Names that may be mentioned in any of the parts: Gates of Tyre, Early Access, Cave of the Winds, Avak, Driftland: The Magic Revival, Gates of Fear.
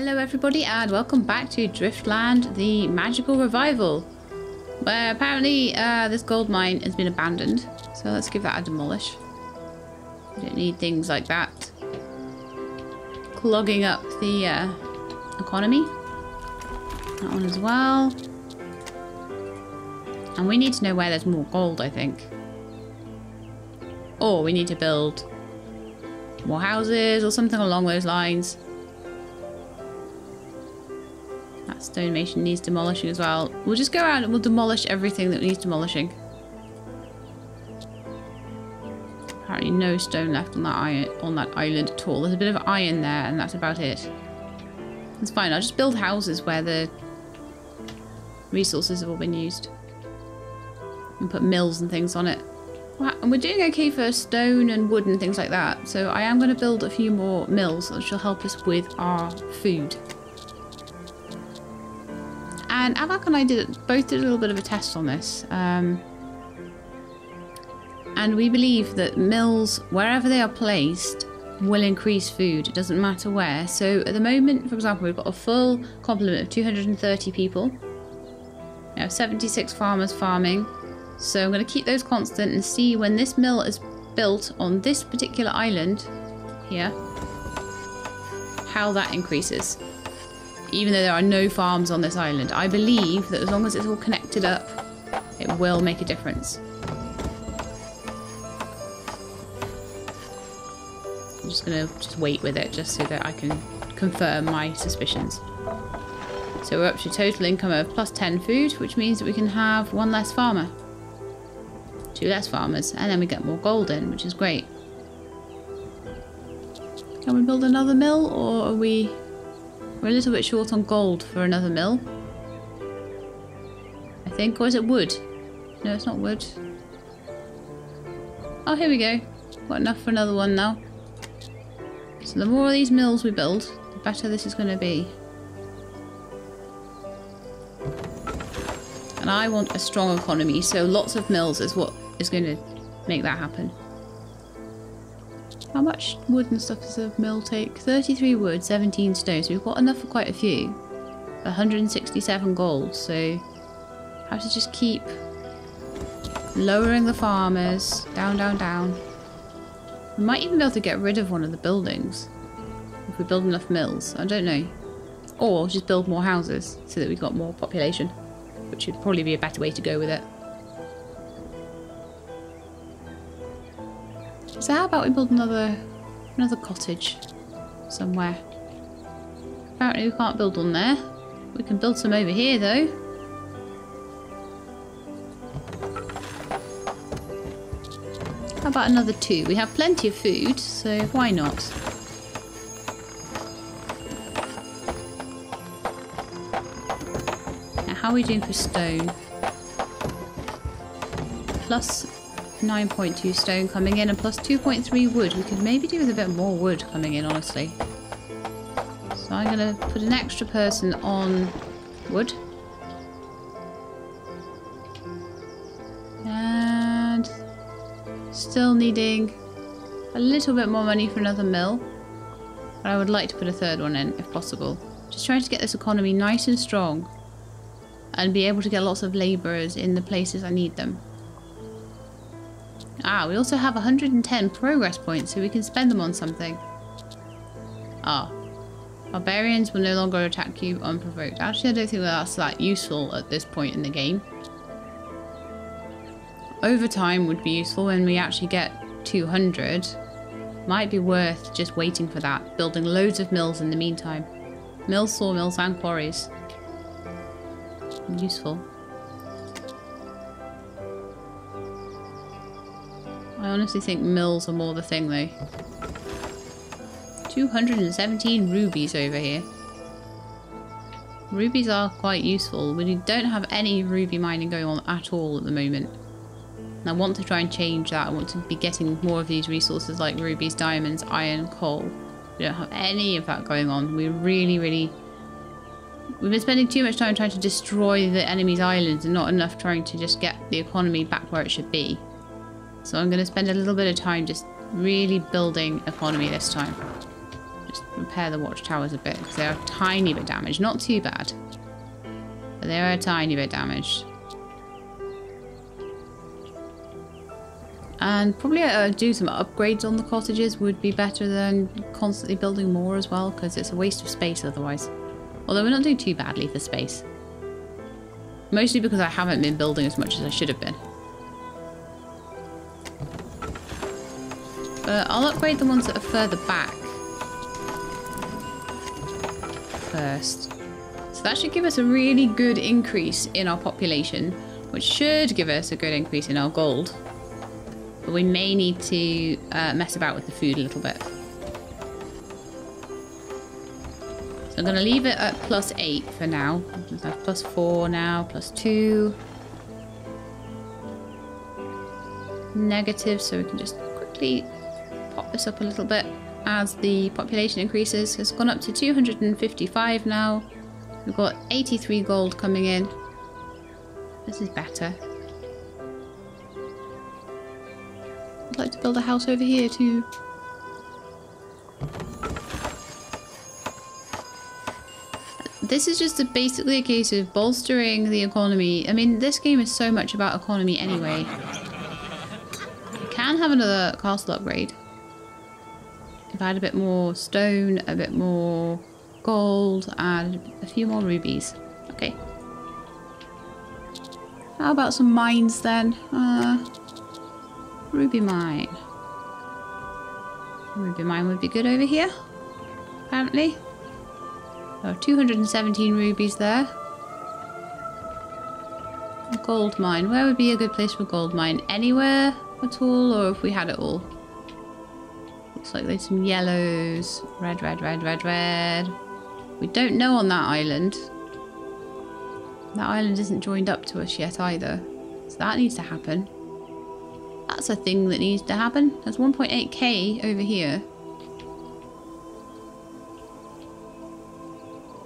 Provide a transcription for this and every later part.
Hello everybody and welcome back to Driftland, the Magical Revival, where apparently this gold mine has been abandoned, so let's give that a demolish. We don't need things like that clogging up the economy. That one as well. And we need to know where there's more gold, I think. Or we need to build more houses or something along those lines. That stone mason needs demolishing as well. We'll just go out and we'll demolish everything that needs demolishing. Apparently no stone left on that island at all. There's a bit of iron there and that's about it. That's fine, I'll just build houses where the resources have all been used. And put mills and things on it. And we're doing okay for stone and wood and things like that, so I am going to build a few more mills which will help us with our food. And Avak and I both did a little bit of a test on this, and we believe that mills, wherever they are placed, will increase food. It doesn't matter where. So at the moment, for example, we've got a full complement of 230 people. We have 76 farmers farming. So I'm going to keep those constant and see when this mill is built on this particular island here, how that increases. Even though there are no farms on this island, I believe that as long as it's all connected up, it will make a difference. I'm just going to wait with it just so that I can confirm my suspicions. So we're up to a total income of plus 10 food, which means that we can have one less farmer. Two less farmers, and then we get more gold in, which is great. Can we build another mill, or are we're a little bit short on gold for another mill, I think? Or is it wood? No, it's not wood. Oh, here we go. Got enough for another one now. So the more of these mills we build, the better this is going to be. And I want a strong economy, so lots of mills is what is going to make that happen. How much wood and stuff does a mill take? 33 wood, 17 stone, so we've got enough for quite a few. 167 gold, so I have to just keep lowering the farmers. Down, down, down. We might even be able to get rid of one of the buildings if we build enough mills, I don't know. Or just build more houses so that we've got more population, which would probably be a better way to go with it. So how about we build another cottage somewhere? Apparently we can't build one there. We can build some over here though. How about another two? We have plenty of food, so why not? Now how are we doing for stone? Plus 9.2 stone coming in and plus 2.3 wood. We could maybe do with a bit more wood coming in, honestly. So I'm going to put an extra person on wood. And still needing a little bit more money for another mill. But I would like to put a third one in, if possible. Just trying to get this economy nice and strong and be able to get lots of labourers in the places I need them. Ah, we also have 110 progress points, so we can spend them on something. Ah. Barbarians will no longer attack you unprovoked. Actually, I don't think that's that useful at this point in the game. Overtime would be useful when we actually get 200. Might be worth just waiting for that. Building loads of mills in the meantime. Mills, sawmills and quarries. Useful. I honestly think mills are more the thing though. 217 rubies over here. Rubies are quite useful. We don't have any ruby mining going on at all at the moment. And I want to try and change that. I want to be getting more of these resources like rubies, diamonds, iron, coal. We don't have any of that going on. We really... We've been spending too much time trying to destroy the enemy's islands and not enough trying to just get the economy back where it should be. So I'm going to spend a little bit of time just really building economy this time. Let's repair the watchtowers a bit, because they are a tiny bit damaged. Not too bad, but they are a tiny bit damaged. And probably do some upgrades on the cottages would be better than constantly building more as well, because it's a waste of space otherwise. Although we're not doing too badly for space. Mostly because I haven't been building as much as I should have been. I'll upgrade the ones that are further back first. So that should give us a really good increase in our population, which should give us a good increase in our gold. But we may need to mess about with the food a little bit. So I'm going to leave it at +8 for now. That's +4 now, +2. Negative, so we can just quickly pop this up a little bit as the population increases. It's gone up to 255 now. We've got 83 gold coming in. This is better. I'd like to build a house over here too. This is just basically a case of bolstering the economy. I mean, this game is so much about economy anyway. I can have another castle upgrade. If I had a bit more stone, a bit more gold, and a few more rubies. Okay. How about some mines then? Ruby mine. Ruby mine would be good over here, apparently. There are 217 rubies there. A gold mine. Where would be a good place for a gold mine? Anywhere at all, or if we had it all? Looks like there's some yellows. Red, red, red, red, red. We don't know on that island. That island isn't joined up to us yet either. So that needs to happen. That's a thing that needs to happen. There's 1.8k over here.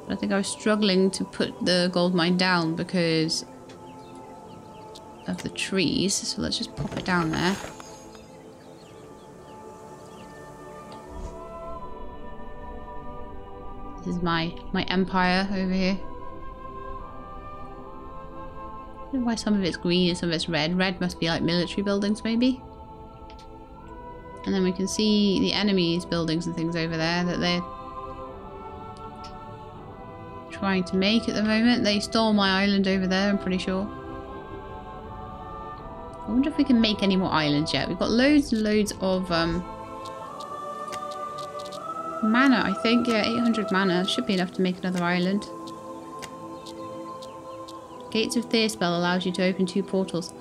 But I think I was struggling to put the gold mine down because of the trees. So let's just pop it down there. This is my empire over here. I don't know why some of it's green and some of it's red. Red must be like military buildings maybe. And then we can see the enemy's buildings and things over there that they're trying to make at the moment. They stole my island over there, I'm pretty sure. I wonder if we can make any more islands yet. We've got loads and loads of mana, I think. Yeah, 800 mana should be enough to make another island. Gates of Fear spell allows you to open 2 portals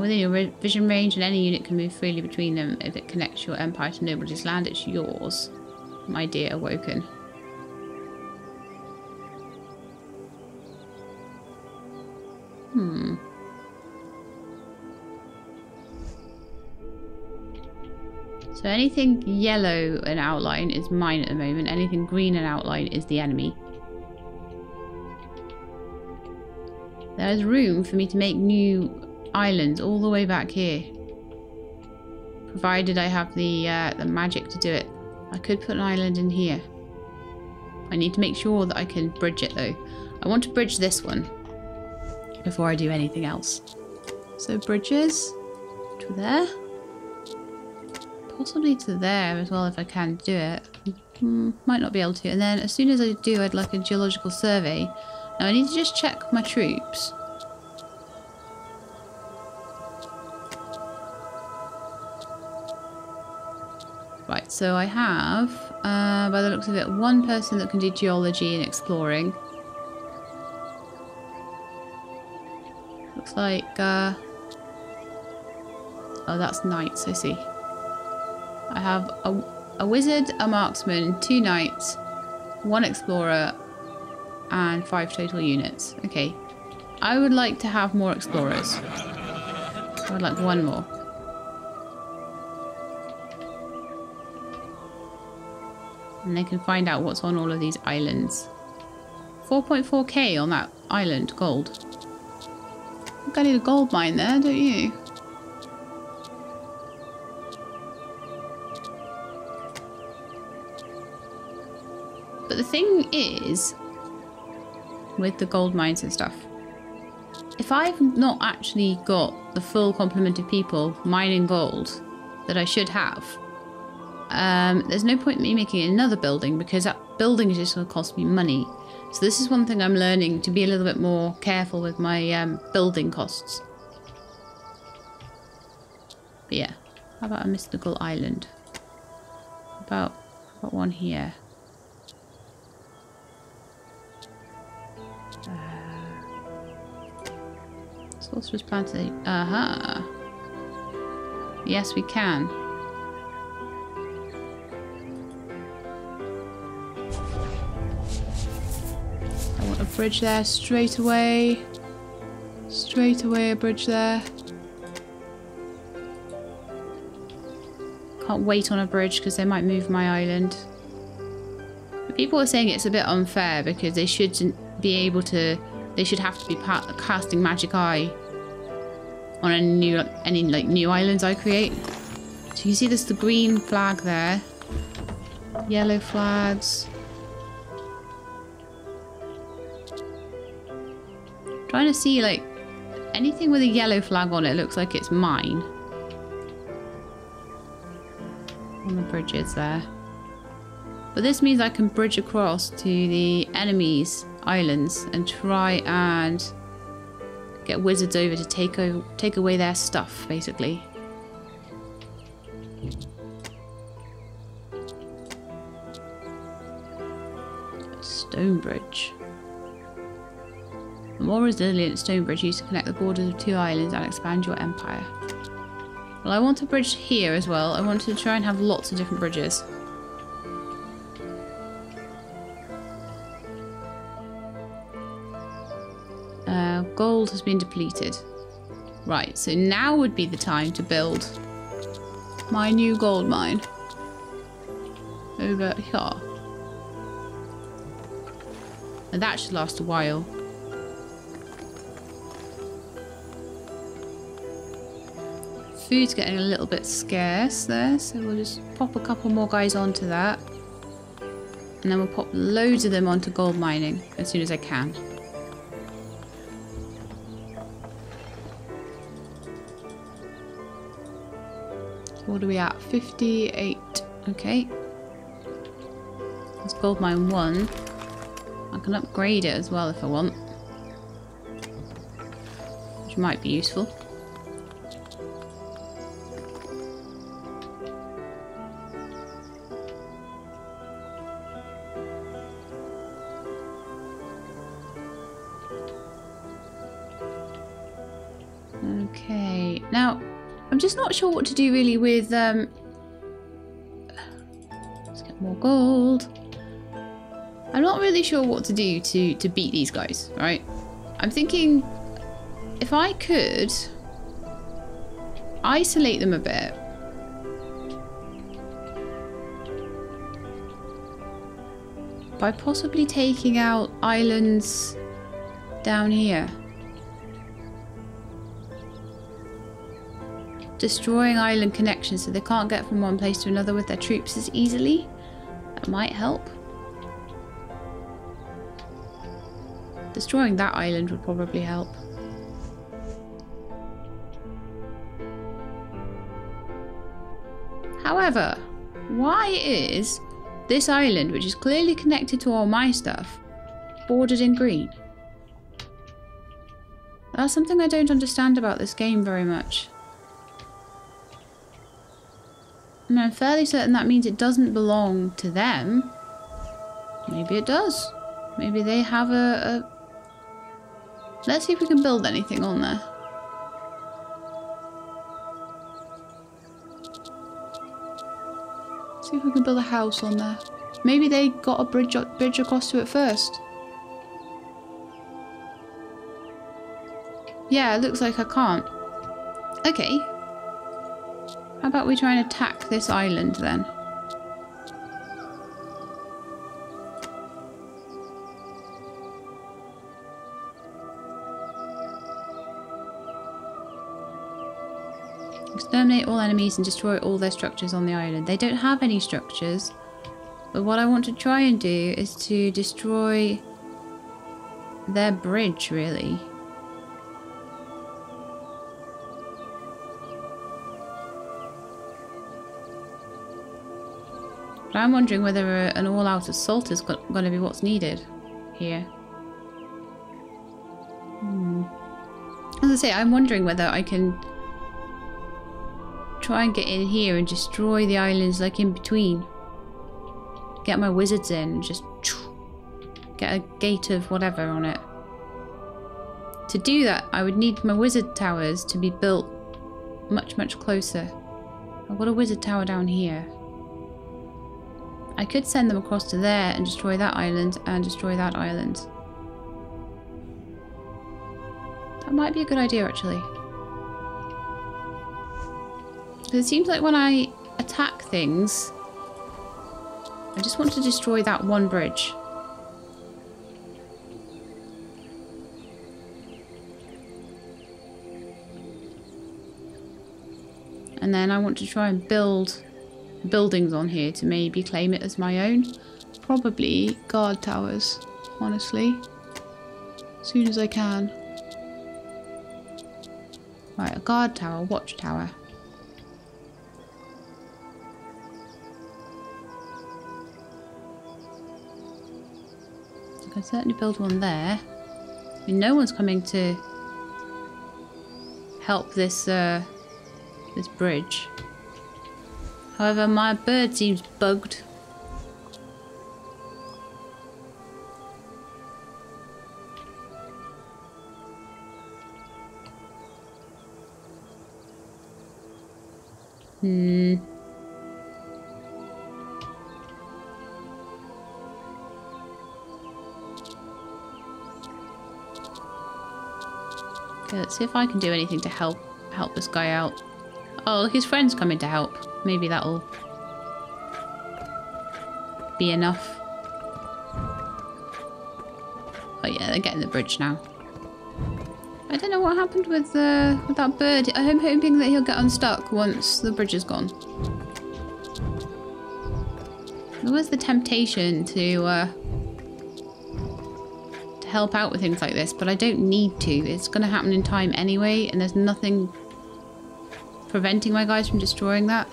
within your vision range, and any unit can move freely between them. If it connects your empire to nobody's land, it's yours, my dear Awoken. So anything yellow in outline is mine at the moment. Anything green in outline is the enemy. There's room for me to make new islands all the way back here, provided I have the magic to do it. I could put an island in here. I need to make sure that I can bridge it though. I want to bridge this one before I do anything else. So bridges to there, possibly to there as well if I can do it. Might not be able to. And then as soon as I do, I'd like a geological survey. Now I need to just check my troops. Right, so I have, by the looks of it, one person that can do geology and exploring. Looks like, oh, that's knights, I see. I have a wizard, a marksman, 2 knights, 1 explorer, and 5 total units. Okay, I would like to have more explorers. I would like 1 more. And they can find out what's on all of these islands. 4.4k on that island, gold. I think I need a gold mine there, don't you? But the thing is, with the gold mines and stuff, if I've not actually got the full complement of people mining gold that I should have, there's no point in me making another building, because that building is just going to cost me money. So this is one thing I'm learning, to be a little bit more careful with my building costs. But yeah, how about a mystical island? About one here. Sorcerer's planting. Aha. Uh-huh. Yes, we can. I want a bridge there straight away. Straight away, a bridge there. Can't wait on a bridge because they might move my island. But people are saying it's a bit unfair because they shouldn't be able to. They should have to be casting Magic Eye on any new islands I create. So you see this, the green flag there, yellow flags. I'm trying to see, like, anything with a yellow flag on it looks like it's mine. On the bridges there. But this means I can bridge across to the enemies' islands and try and get wizards over to take away their stuff, basically. Stone bridge. A more resilient stone bridge used to connect the borders of two islands and expand your empire. Well, I want a bridge here as well. I want to try and have lots of different bridges. Gold has been depleted. Right, so now would be the time to build my new gold mine. Over here. And that should last a while. Food's getting a little bit scarce there, so we'll just pop a couple more guys onto that. And then we'll pop loads of them onto gold mining as soon as I can. What are we at? 58. Okay. That's gold mine 1. I can upgrade it as well if I want. Which might be useful. Okay. Now, I'm just not sure what to do really with, let's get more gold. I'm not really sure what to do to beat these guys, right? I'm thinking if I could isolate them a bit. By possibly taking out islands down here. Destroying island connections so they can't get from one place to another with their troops as easily. That might help. Destroying that island would probably help. However, why is this island, which is clearly connected to all my stuff, bordered in green? That's something I don't understand about this game very much. And I'm fairly certain that means it doesn't belong to them. Maybe it does. Maybe they have a... Let's see if we can build anything on there. See if we can build a house on there. Maybe they got a bridge across to it first. Yeah, it looks like I can't. Okay. How about we try and attack this island then? Exterminate all enemies and destroy all their structures on the island. They don't have any structures. But what I want to try and do is to destroy their bridge, really. But I'm wondering whether an all-out assault is going to be what's needed here. As I say, I'm wondering whether I can try and get in here and destroy the islands like in between. Get my wizards in and just get a gate of whatever on it. To do that, I would need my wizard towers to be built much, much closer. I've got a wizard tower down here. I could send them across to there and destroy that island and destroy that island. That might be a good idea, actually. It seems like when I attack things, I just want to destroy that one bridge. And then I want to try and build buildings on here to maybe claim it as my own. Probably guard towers, honestly. As soon as I can. Right, a guard tower, watchtower. I can certainly build one there. I mean, no one's coming to help this this bridge. However, my bird seems bugged. Okay, let's see if I can do anything to help this guy out. Oh, his friend's coming to help. Maybe that'll be enough. Oh yeah, they're getting the bridge now. I don't know what happened with that bird. I'm hoping that he'll get unstuck once the bridge is gone. There was the temptation to help out with things like this, but I don't need to. It's going to happen in time anyway, and there's nothing preventing my guys from destroying that.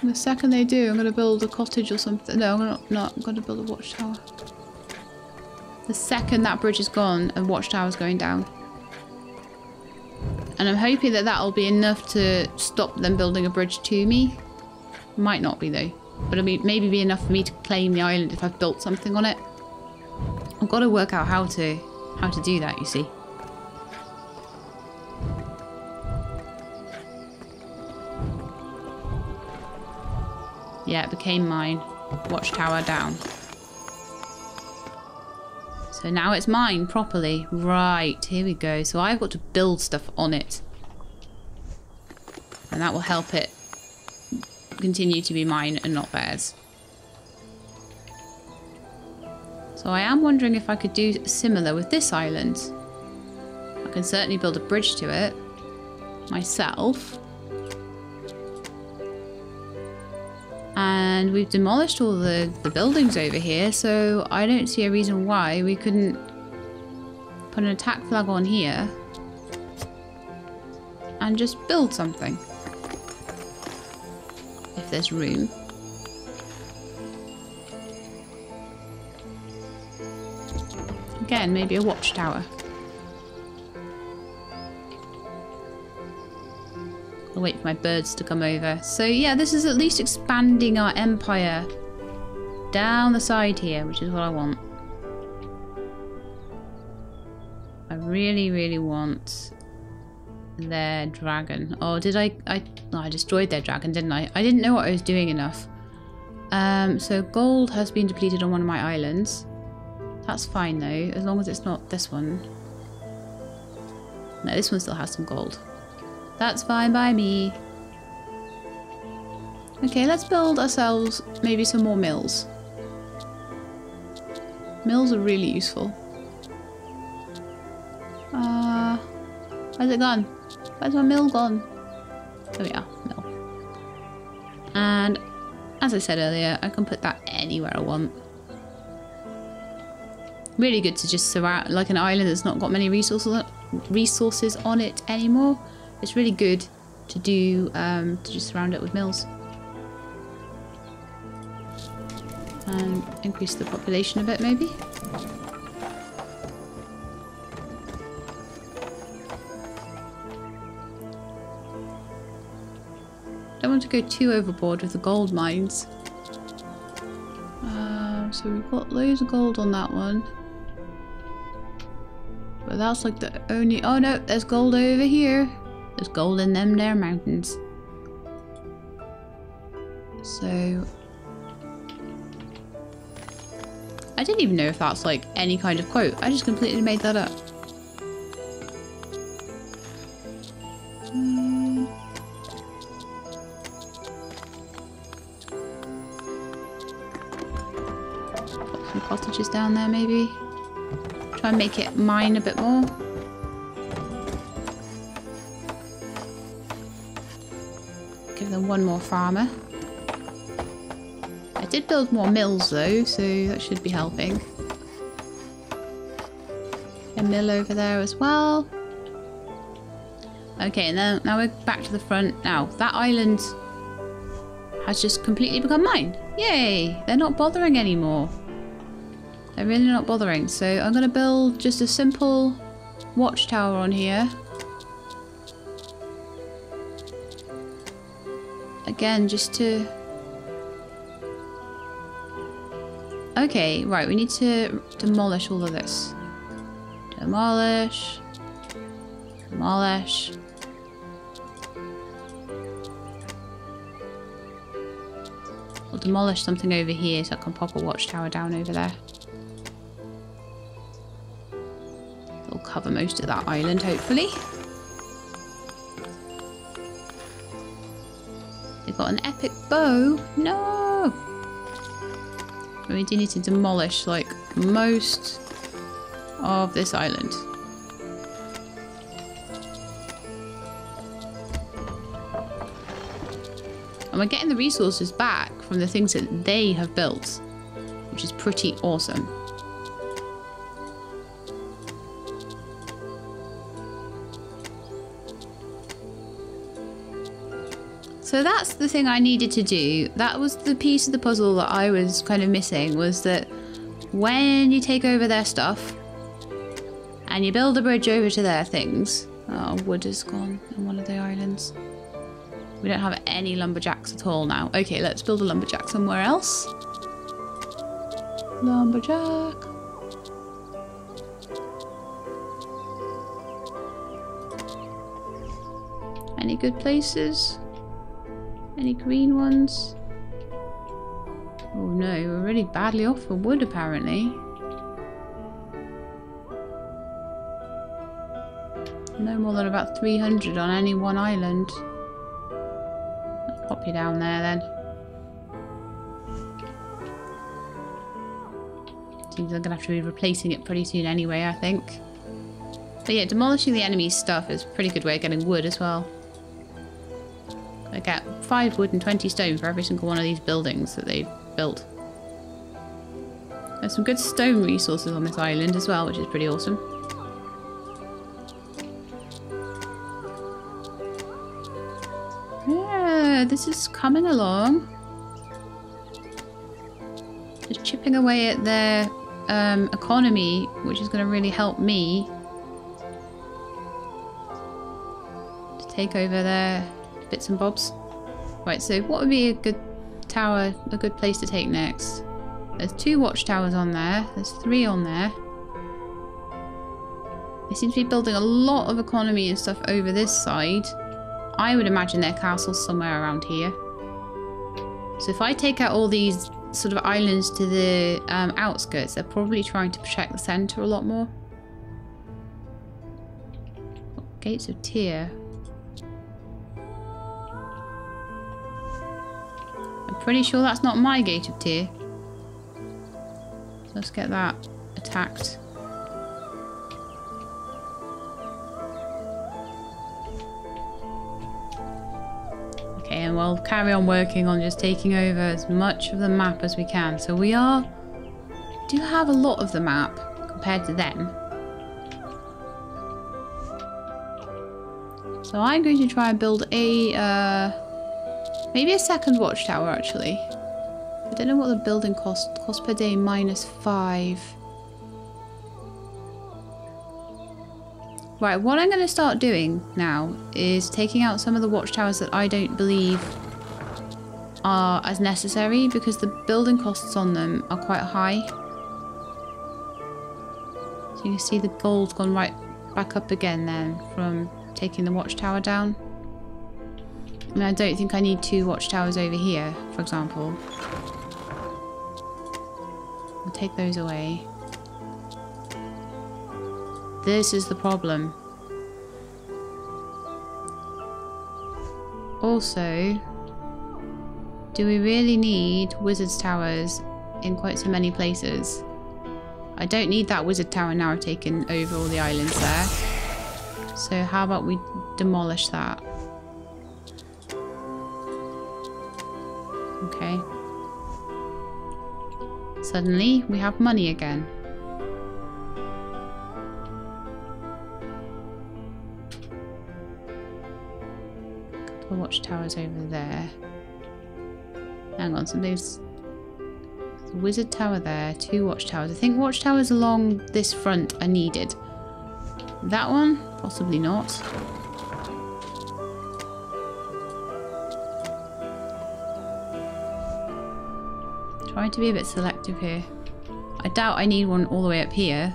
And the second they do, I'm going to build a cottage or something. No, I'm going to build a watchtower. The second that bridge is gone, a watchtower's going down. And I'm hoping that that'll be enough to stop them building a bridge to me. Might not be though. But it'll maybe be enough for me to claim the island if I've built something on it. I've got to work out how to do that, you see. Yeah, it became mine. Watchtower down. So now it's mine properly. Right, here we go. So I've got to build stuff on it. And that will help it continue to be mine and not theirs. So I am wondering if I could do similar with this island. I can certainly build a bridge to it myself. And we've demolished all the buildings over here, so I don't see a reason why we couldn't put an attack flag on here and just build something. If there's room. Again, maybe a watchtower. I'll wait for my birds to come over. So yeah, this is at least expanding our empire down the side here, which is what I want. I really, really want their dragon. Oh, did I destroyed their dragon, didn't I? I didn't know what I was doing enough. So gold has been depleted on one of my islands. That's fine though, as long as it's not this one. No, this one still has some gold. That's fine by me. Okay, let's build ourselves maybe some more mills. Mills are really useful. Where's it gone? Where's my mill gone? Oh yeah, mill. And as I said earlier, I can put that anywhere I want. Really good to just surround, like an island that's not got many resources on it anymore. It's really good to do, to just surround it with mills. And increase the population a bit, maybe. Don't want to go too overboard with the gold mines. So we've got loads of gold on that one. But that's like the only... Oh no, there's gold over here. There's gold in them there mountains. So... I didn't even know if that's like any kind of quote. I just completely made that up. Got some cottages down there maybe. Try and make it mine a bit more. Give them one more farmer. Did build more mills though, so that should be helping. A mill over there as well. Okay, and then now we're back to the front. Now that island has just completely become mine. Yay! They're not bothering anymore. They're really not bothering. So I'm gonna build just a simple watchtower on here. Again, just to... Okay, right, we need to demolish all of this. Demolish. Demolish. We'll demolish something over here so I can pop a watchtower down over there. It'll cover most of that island, hopefully. They've got an epic bow. No! But we do need to demolish, like, most of this island. And we're getting the resources back from the things that they have built, which is pretty awesome. So that's the thing I needed to do. That was the piece of the puzzle that I was kind of missing, was that when you take over their stuff and you build a bridge over to their things... Oh, wood is gone on one of the islands. We don't have any lumberjacks at all now. Okay, let's build a lumberjack somewhere else. Lumberjack. Any good places? Any green ones? Oh no, we're really badly off for wood apparently. No more than about 300 on any one island. I'll pop you down there then. Seems I'm gonna have to be replacing it pretty soon anyway, I think. But yeah, demolishing the enemy's stuff is a pretty good way of getting wood as well. I get 5 wood and 20 stone for every single one of these buildings that they've built. There's some good stone resources on this island as well, which is pretty awesome. Yeah, this is coming along. Just chipping away at their economy, which is going to really help me to take over their bits and bobs. Right, so what would be a good tower, a good place to take next? There's 2 watchtowers on there, there's 3 on there. They seem to be building a lot of economy and stuff over this side. I would imagine their castle's somewhere around here. So if I take out all these sort of islands to the outskirts, they're probably trying to protect the centre a lot more. Gates of Tyre. Pretty sure that's not my Gate of Tyre. Let's get that attacked. Okay, and we'll carry on working on just taking over as much of the map as we can. So we do have a lot of the map compared to them. So I'm going to try and build a, maybe a second watchtower, actually. I don't know what the building cost per day, -5. Right, what I'm going to start doing now is taking out some of the watchtowers that I don't believe are as necessary, because the building costs on them are quite high. So you can see the gold gone right back up again then from taking the watchtower down. And I don't think I need 2 watchtowers over here, for example. I'll take those away. This is the problem. Also, do we really need wizard's towers in quite so many places? I don't need that wizard tower now. I've taken over all the islands there. So how about we demolish that? Okay. Suddenly we have money again. A couple of watchtowers over there. Hang on, something's... There's a wizard tower there, 2 watchtowers. I think watchtowers along this front are needed. That one? Possibly not. Trying to be a bit selective here. I doubt I need one all the way up here.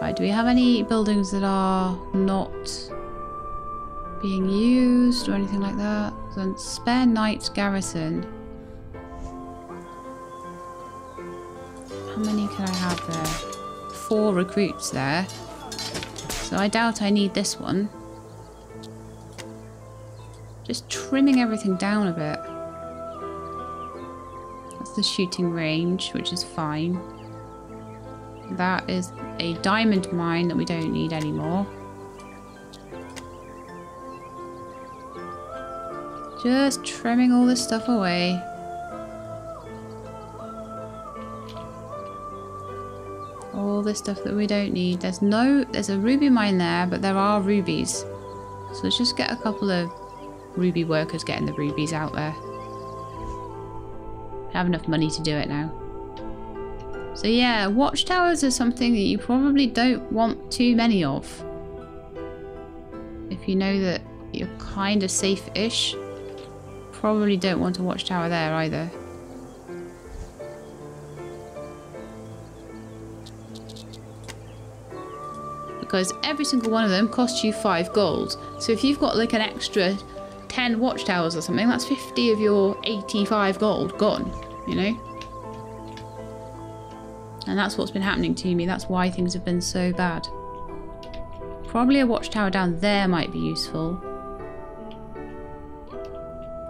Right, do we have any buildings that are not being used or anything like that? Then spare knight garrison. How many can I have there? 4 recruits there. So I doubt I need this one. Just trimming everything down a bit. That's the shooting range, which is fine. That is a diamond mine that we don't need anymore. Just trimming all this stuff away. All this stuff that we don't need. There's a ruby mine there, but there are rubies. So let's just get a couple of ruby workers getting the rubies out there. I have enough money to do it now. So yeah, watchtowers are something that you probably don't want too many of. If you know that you're kind of safe-ish, probably don't want a watchtower there either. Because every single one of them costs you 5 gold. So if you've got like an extra 10 watchtowers or something, that's 50 of your 85 gold gone, you know? And that's what's been happening to me. That's why things have been so bad. Probably a watchtower down there might be useful.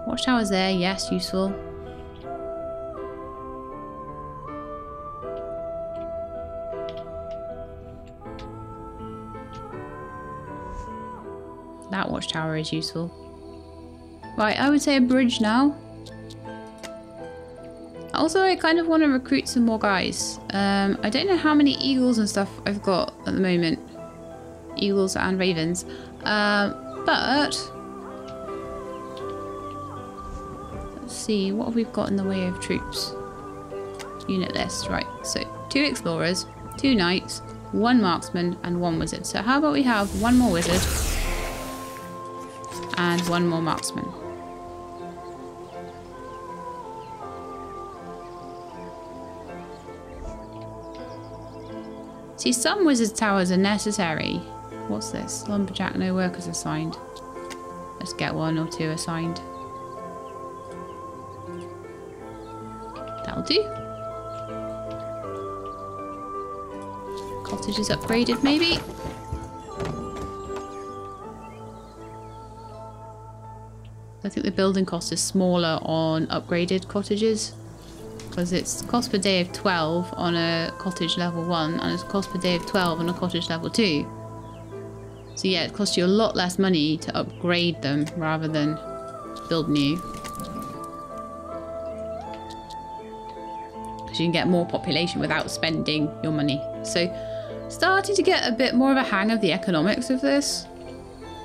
Watchtowers there, yes, useful. That watchtower is useful. Right, I would say a bridge now. Also, I kind of want to recruit some more guys. I don't know how many eagles and stuff I've got at the moment. Eagles and ravens. But... Let's see, what have we got in the way of troops? Unit list, right. So, 2 explorers, 2 knights, 1 marksman, and 1 wizard. So how about we have 1 more wizard and 1 more marksman. See, some wizard towers are necessary. What's this? Lumberjack, no workers assigned. Let's get 1 or 2 assigned. That'll do. Cottage is upgraded, maybe? I think the building cost is smaller on upgraded cottages. because it's cost per day of 12 on a cottage level 1 and it's cost per day of 12 on a cottage level 2. So yeah, it costs you a lot less money to upgrade them rather than build new. Because you can get more population without spending your money. So starting to get a bit more of a hang of the economics of this,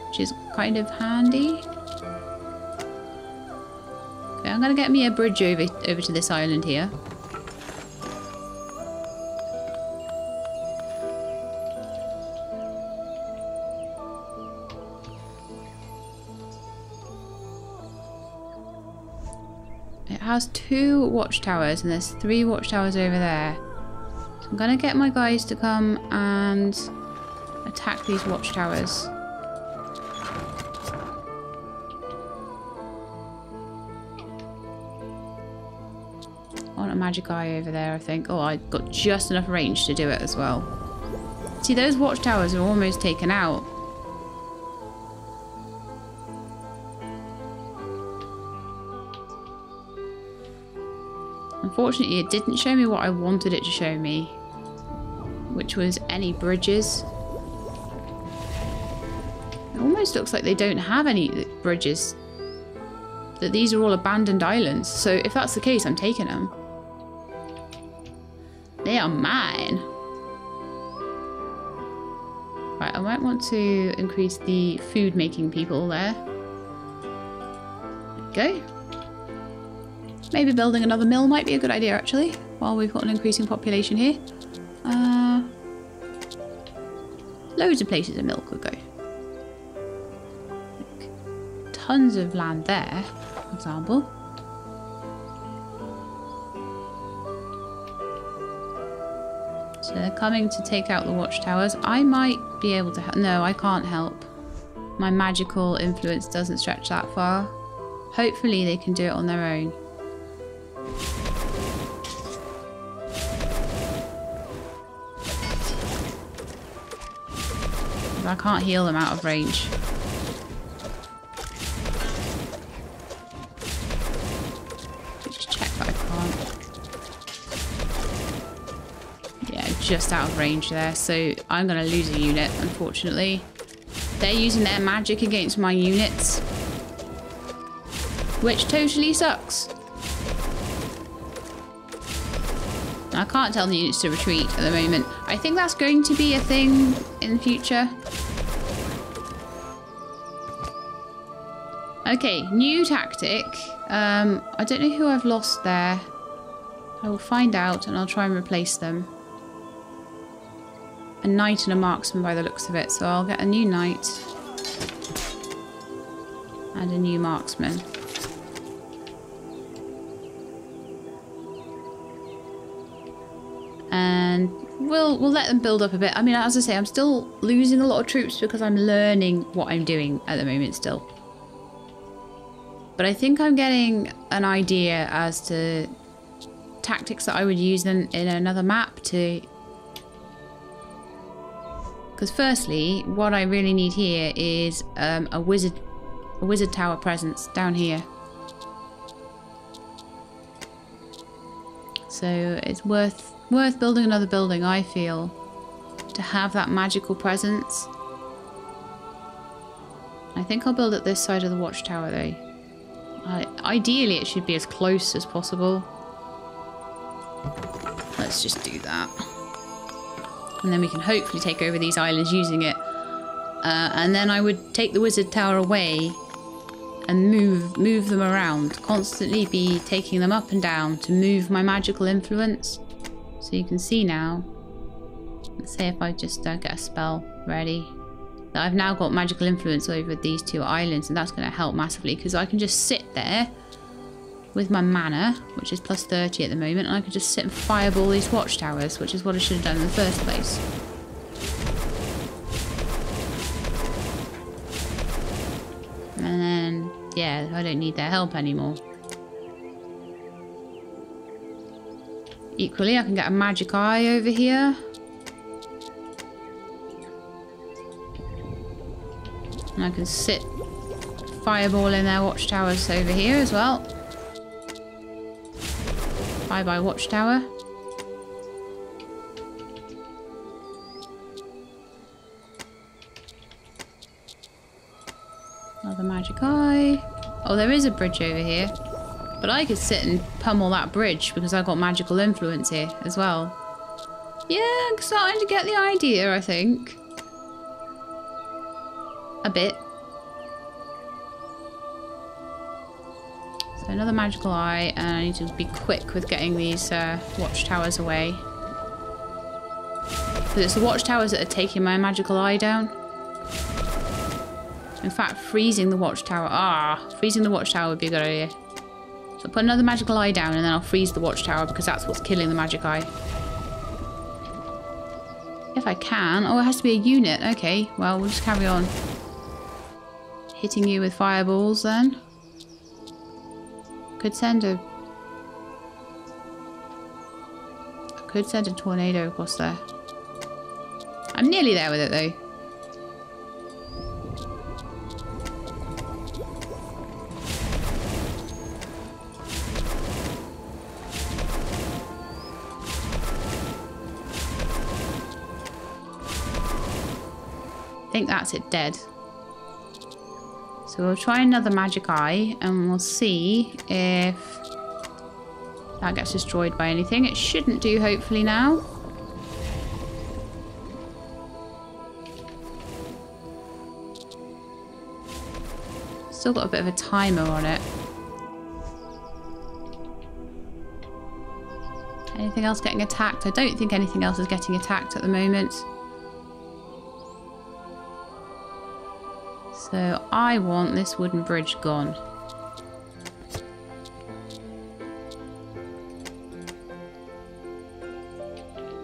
which is kind of handy. Okay, I'm going to get me a bridge over to this island here. It has 2 watchtowers and there's 3 watchtowers over there. So I'm going to get my guys to come and attack these watchtowers. Magic eye over there, I think. Oh, I got just enough range to do it as well. See, those watchtowers are almost taken out. Unfortunately, it didn't show me what I wanted it to show me, which was any bridges. It almost looks like they don't have any bridges. That these are all abandoned islands. So if that's the case, I'm taking them. They are mine. Right, I might want to increase the food making people there. There we go. Maybe building another mill might be a good idea actually, while we've got an increasing population here. Loads of places a mill could go. Like, tons of land there, for example. So they're coming to take out the watchtowers. I might be able to help. No, I can't help. My magical influence doesn't stretch that far. Hopefully they can do it on their own. I can't heal them out of range. Just out of range there, so I'm going to lose a unit, unfortunately. They're using their magic against my units, which totally sucks. I can't tell the units to retreat at the moment. I think that's going to be a thing in the future. Okay, new tactic. I don't know who I've lost there. I will find out and I'll try and replace them. A knight and a marksman by the looks of it, so I'll get a new knight and a new marksman. And we'll let them build up a bit. I mean, as I say, I'm still losing a lot of troops because I'm learning what I'm doing at the moment still. But I think I'm getting an idea as to tactics that I would use them in another map to... Because firstly, what I really need here is a wizard tower presence down here. So it's worth building another building, I feel, to have that magical presence. I think I'll build it this side of the watchtower though. Ideally, it should be as close as possible. Let's just do that. And then we can hopefully take over these islands using it. And then I would take the wizard tower away and move them around. Constantly be taking them up and down to move my magical influence. So you can see now. Let's say if I just get a spell ready. That I've now got magical influence over these 2 islands. And that's going to help massively. Because I can just sit there with my mana, which is plus 30 at the moment, and I could just sit and fireball these watchtowers, which is what I should have done in the first place. And then, yeah, I don't need their help anymore. Equally, I can get a magic eye over here. And I can sit fireballing their watchtowers over here as well. Bye-bye, watchtower. Another magic eye. Oh, there is a bridge over here. But I could sit and pummel that bridge because I've got magical influence here as well. Yeah, I'm starting to get the idea, I think. A bit. So another magical eye, and I need to be quick with getting these watchtowers away. Because it's the watchtowers that are taking my magical eye down. In fact, freezing the watchtower. Freezing the watchtower would be a good idea. So I'll put another magical eye down and then I'll freeze the watchtower because that's what's killing the magic eye. If I can. Oh, it has to be a unit. Okay, well, we'll just carry on. Hitting you with fireballs then. Could send a tornado across there. I'm nearly there with it though. I think that's it dead. So we'll try another magic eye and we'll see if that gets destroyed by anything. It shouldn't do, hopefully, now. Still got a bit of a timer on it. Anything else getting attacked? I don't think anything else is getting attacked at the moment. So I want this wooden bridge gone.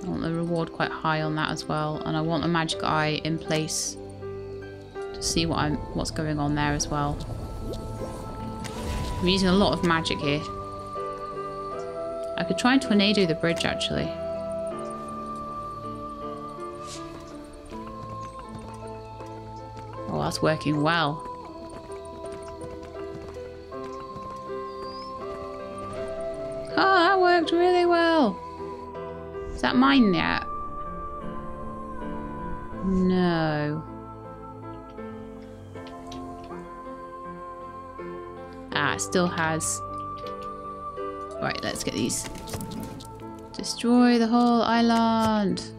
I want the reward quite high on that as well, and I want a magic eye in place to see what's going on there as well. I'm using a lot of magic here. I could try and tornado the bridge actually. Oh, that's working well. Oh, that worked really well. Is that mine yet? No. Ah, it still has. Right, let's get these. Destroy the whole island.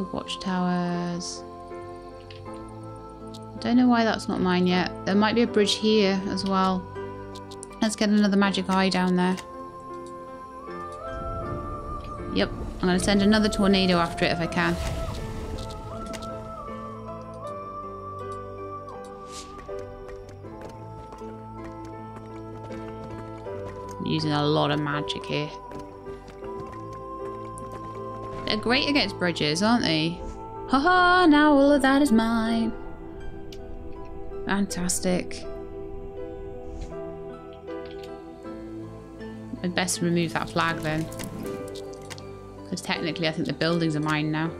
Of watchtowers. I don't know why that's not mine yet. There might be a bridge here as well. Let's get another magic eye down there. Yep, I'm going to send another tornado after it if I can. I'm using a lot of magic here. They're great against bridges, aren't they? Haha, now all of that is mine. Fantastic. I'd best remove that flag then. Because technically I think the buildings are mine now.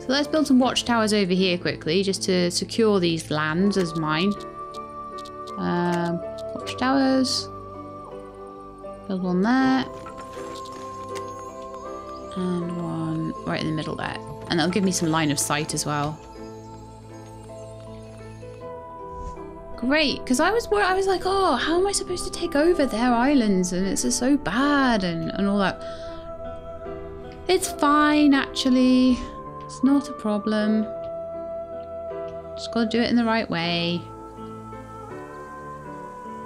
So let's build some watchtowers over here quickly, just to secure these lands as mine. Watchtowers. Build one there. And one right in the middle there. And that'll give me some line of sight as well. Great, because I was like, oh, how am I supposed to take over their islands? And it's just so bad and all that. It's fine, actually. It's not a problem. Just got to do it in the right way.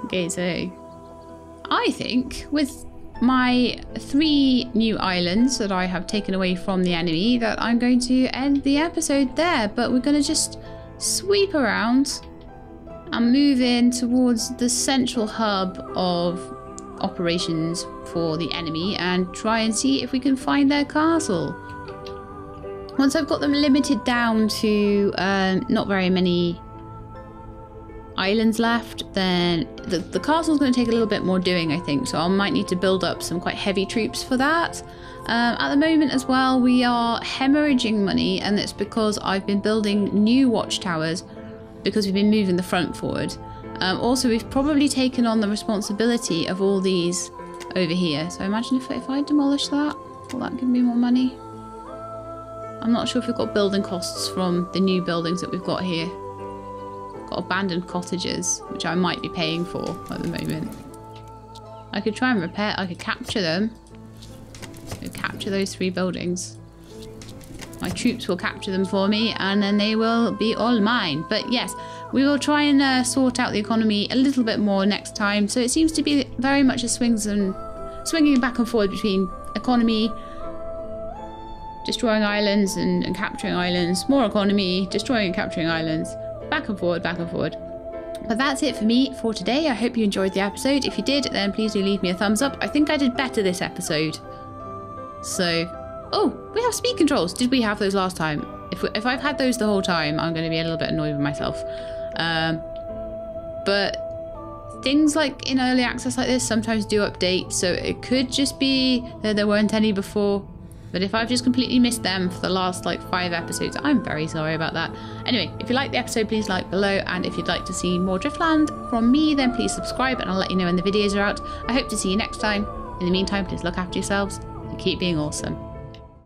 Okay, so I think with my 3 new islands that I have taken away from the enemy that I'm going to end the episode there, but we're going to just sweep around and move in towards the central hub of operations for the enemy and try and see if we can find their castle. Once I've got them limited down to not very many islands left, then the castle's going to take a little bit more doing, I think, so I might need to build up some quite heavy troops for that. At the moment as well, we are hemorrhaging money, and it's because I've been building new watchtowers because we've been moving the front forward. Also, we've probably taken on the responsibility of all these over here. So I imagine if I demolish that, will that give me more money? I'm not sure if we've got building costs from the new buildings that we've got here. Got abandoned cottages, which I might be paying for at the moment. I could try and repair, I could capture them. So capture those three buildings. My troops will capture them for me and then they will be all mine. But yes, we will try and sort out the economy a little bit more next time. So it seems to be very much a swinging back and forth between economy, destroying islands and capturing islands, more economy, destroying and capturing islands, back and forward, back and forward. But that's it for me for today. I hope you enjoyed the episode. If you did, then please do leave me a thumbs up. I think I did better this episode. So, oh, we have speed controls. Did we have those last time? If I've had those the whole time, I'm going to be a little bit annoyed with myself. But things like in early access like this sometimes do update, so it could just be that there weren't any before. But if I've just completely missed them for the last like 5 episodes, I'm very sorry about that. Anyway, if you liked the episode, please like below, and if you'd like to see more Driftland from me, then please subscribe and I'll let you know when the videos are out. I hope to see you next time. In the meantime, please look after yourselves and keep being awesome.